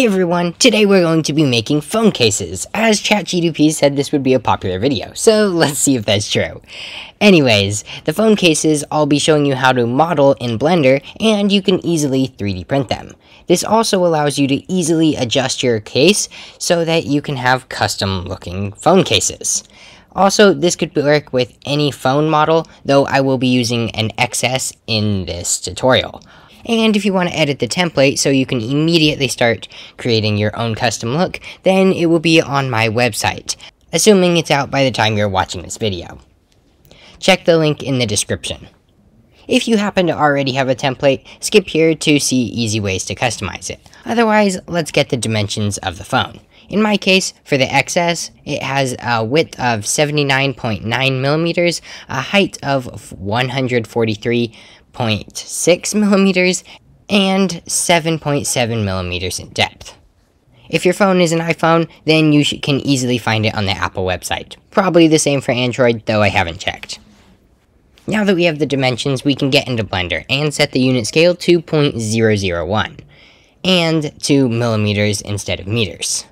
Hey everyone, today we're going to be making phone cases, as ChatGPT said this would be a popular video, so let's see if that's true. Anyways, the phone cases I'll be showing you how to model in Blender, and you can easily 3D print them. This also allows you to easily adjust your case so that you can have custom looking phone cases. Also, this could work with any phone model, though I will be using an XS in this tutorial. And if you want to edit the template so you can immediately start creating your own custom look, then it will be on my website, assuming it's out by the time you're watching this video. Check the link in the description. If you happen to already have a template, skip here to see easy ways to customize it. Otherwise, let's get the dimensions of the phone. In my case, for the XS, it has a width of 79.9 mm, a height of 143.6 mm, and 7.7 mm in depth. If your phone is an iPhone, then you can easily find it on the Apple website. Probably the same for Android, though I haven't checked. Now that we have the dimensions, we can get into Blender and set the unit scale to 0.001, and to millimeters instead of meters.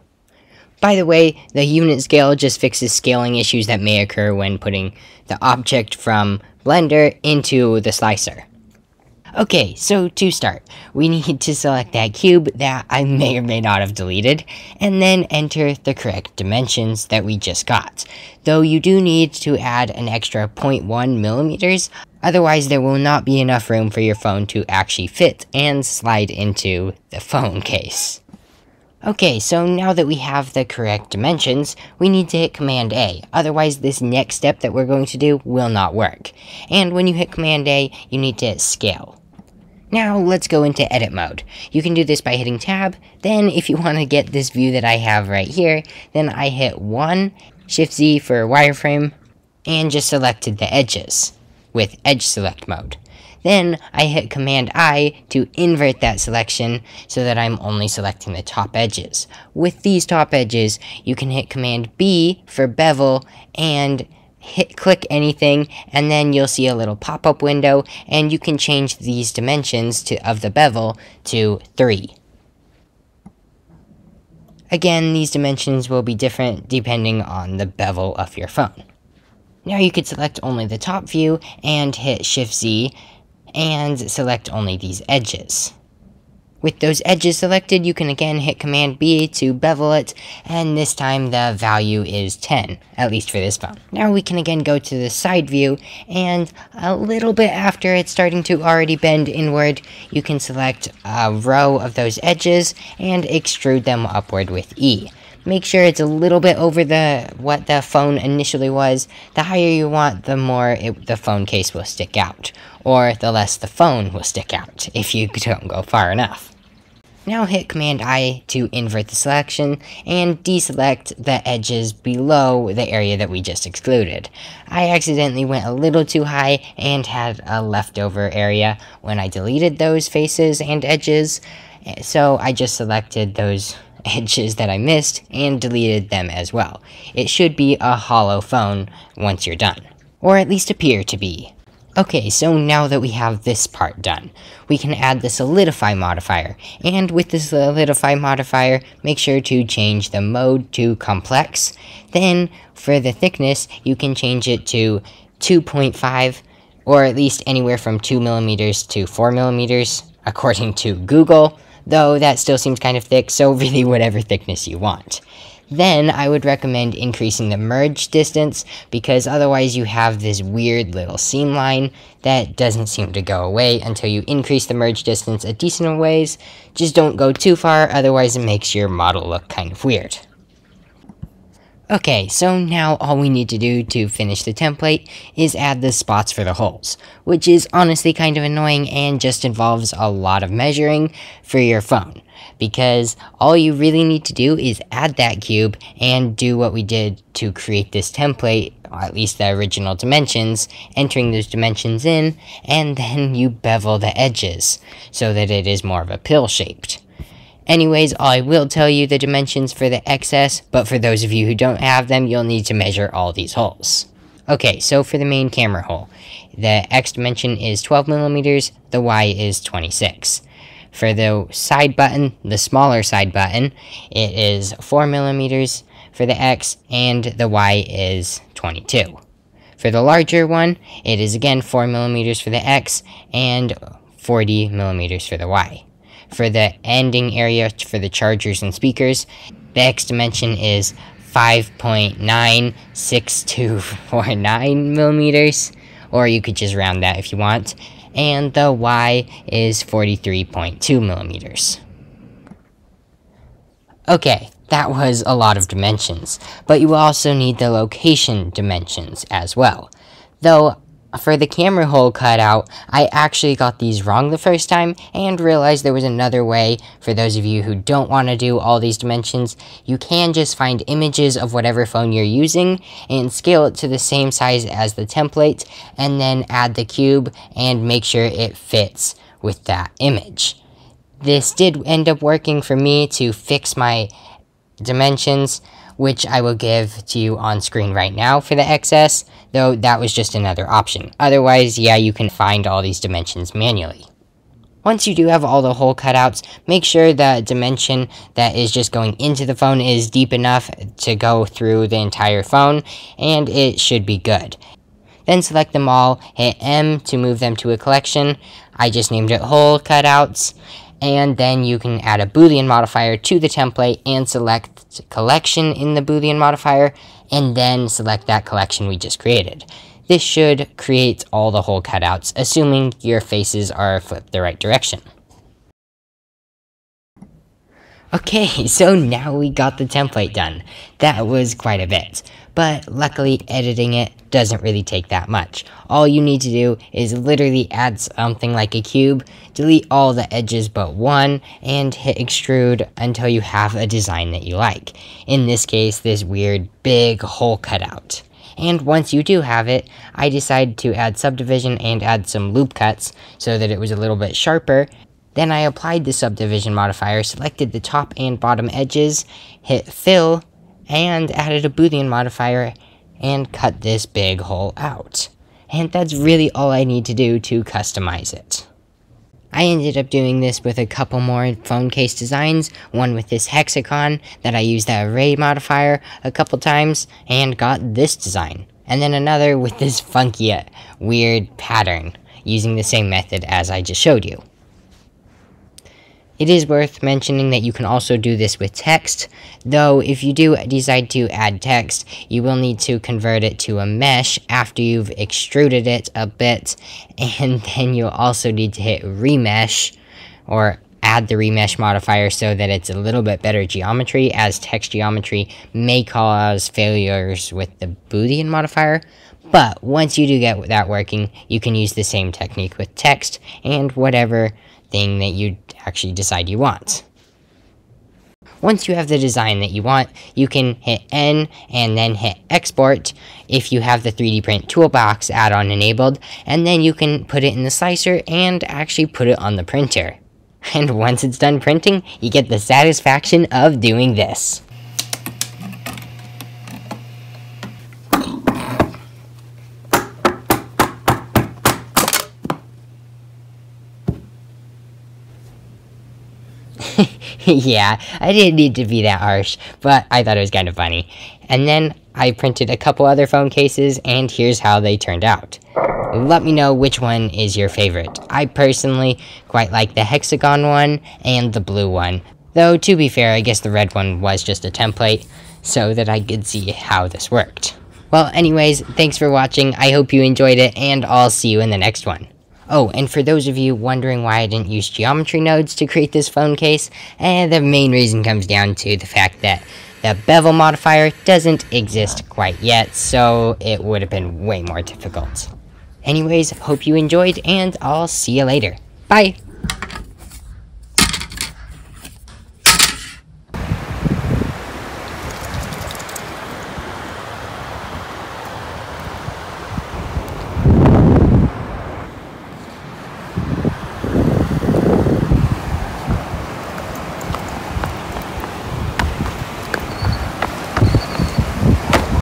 By the way, the unit scale just fixes scaling issues that may occur when putting the object from Blender into the slicer. Okay, so to start, we need to select that cube that I may or may not have deleted, and then enter the correct dimensions that we just got, though you do need to add an extra 0.1 mm, otherwise there will not be enough room for your phone to actually fit and slide into the phone case. Okay, so now that we have the correct dimensions, we need to hit Command A, otherwise this next step that we're going to do will not work. And when you hit Command A, you need to hit Scale. Now let's go into Edit Mode. You can do this by hitting Tab, then if you want to get this view that I have right here, then I hit 1, Shift-Z for wireframe, and just selected the edges with Edge Select Mode. Then I hit Command-I to invert that selection so that I'm only selecting the top edges. With these top edges, you can hit Command-B for bevel and click anything, and then you'll see a little pop-up window, and you can change these dimensions of the bevel to 3. Again, these dimensions will be different depending on the bevel of your phone. Now you could select only the top view and hit Shift-Z, and select only these edges. With those edges selected, you can again hit Command B to bevel it, and this time the value is 10, at least for this phone. Now we can again go to the side view, and a little bit after it's starting to already bend inward, you can select a row of those edges and extrude them upward with E. Make sure it's a little bit over what the phone initially was. The higher you want, the more the phone case will stick out, or the less the phone will stick out if you don't go far enough. Now hit Command-I to invert the selection, and deselect the edges below the area that we just excluded. I accidentally went a little too high and had a leftover area when I deleted those faces and edges, so I just selected those edges that I missed and deleted them as well. It should be a hollow phone once you're done, or at least appear to be. Okay, so now that we have this part done, we can add the solidify modifier, and with the solidify modifier, make sure to change the mode to complex. Then for the thickness, you can change it to 2.5, or at least anywhere from 2 mm to 4 mm, according to Google. Though that still seems kind of thick, so really whatever thickness you want. Then I would recommend increasing the merge distance, because otherwise you have this weird little seam line that doesn't seem to go away until you increase the merge distance a decent ways. Just don't go too far, otherwise it makes your model look kind of weird. Okay, so now all we need to do to finish the template is add the spots for the holes, which is honestly kind of annoying and just involves a lot of measuring for your phone, because all you really need to do is add that cube and do what we did to create this template, or at least the original dimensions, entering those dimensions in, and then you bevel the edges so that it is more of a pill-shaped. Anyways, I will tell you the dimensions for the XS, but for those of you who don't have them, you'll need to measure all these holes. Okay, so for the main camera hole, the X dimension is 12 mm, the Y is 26. For the side button, the smaller side button, it is 4 millimeters for the X, and the Y is 22. For the larger one, it is again 4 millimeters for the X and 40 millimeters for the Y. For the ending area for the chargers and speakers, the X dimension is 5.96249 millimeters, or you could just round that if you want, and the Y is 43.2 millimeters. Okay, that was a lot of dimensions, but you also need the location dimensions as well. Though, for the camera hole cutout, I actually got these wrong the first time and realized there was another way. For those of you who don't want to do all these dimensions, you can just find images of whatever phone you're using and scale it to the same size as the template, and then add the cube and make sure it fits with that image. This did end up working for me to fix my dimensions, which I will give to you on screen right now for the XS, though that was just another option. Otherwise, yeah, you can find all these dimensions manually. Once you do have all the hole cutouts, make sure the dimension that is just going into the phone is deep enough to go through the entire phone, and it should be good. Then select them all, hit M to move them to a collection. I just named it hole cutouts. And then you can add a Boolean modifier to the template and select collection in the Boolean modifier, and then select that collection we just created. This should create all the hole cutouts, assuming your faces are flipped the right direction. Okay, so now we got the template done. That was quite a bit, but luckily editing it doesn't really take that much. All you need to do is literally add something like a cube, delete all the edges but one, and hit extrude until you have a design that you like. In this case, this weird big hole cutout. And once you do have it, I decided to add subdivision and add some loop cuts so that it was a little bit sharper. Then I applied the subdivision modifier, selected the top and bottom edges, hit fill, and added a Boolean modifier, and cut this big hole out. And that's really all I need to do to customize it. I ended up doing this with a couple more phone case designs, one with this hexagon that I used the array modifier a couple times, and got this design. And then another with this funky, weird pattern, using the same method as I just showed you. It is worth mentioning that you can also do this with text, though if you do decide to add text, you will need to convert it to a mesh after you've extruded it a bit, and then you'll also need to hit remesh, or add the remesh modifier so that it's a little bit better geometry, as text geometry may cause failures with the Boolean modifier. But once you do get that working, you can use the same technique with text, and whatever thing that you actually decide you want. Once you have the design that you want, you can hit N and then hit export if you have the 3D print toolbox add-on enabled, and then you can put it in the slicer and actually put it on the printer. And once it's done printing, you get the satisfaction of doing this. Yeah, I didn't need to be that harsh, but I thought it was kind of funny. And then I printed a couple other phone cases, and here's how they turned out. Let me know which one is your favorite. I personally quite like the hexagon one and the blue one, though to be fair, I guess the red one was just a template so that I could see how this worked. Well, anyways, thanks for watching. I hope you enjoyed it, and I'll see you in the next one. Oh, and for those of you wondering why I didn't use geometry nodes to create this phone case, the main reason comes down to the fact that the bevel modifier doesn't exist quite yet, so it would have been way more difficult. Anyways, hope you enjoyed, and I'll see you later. Bye!